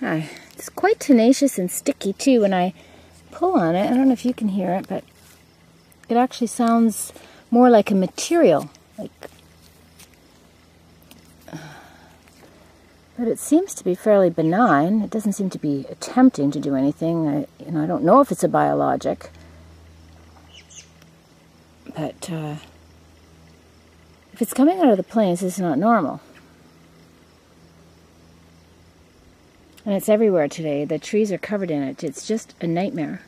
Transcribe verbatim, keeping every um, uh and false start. Hi. It's quite tenacious and sticky too when I pull on it. I don't know if you can hear it, but it actually sounds more like a material. Like, but it seems to be fairly benign. It doesn't seem to be attempting to do anything. I, you know, I don't know if it's a biologic, but uh, if it's coming out of the plains, it's not normal. And it's everywhere today. The trees are covered in it. It's just a nightmare.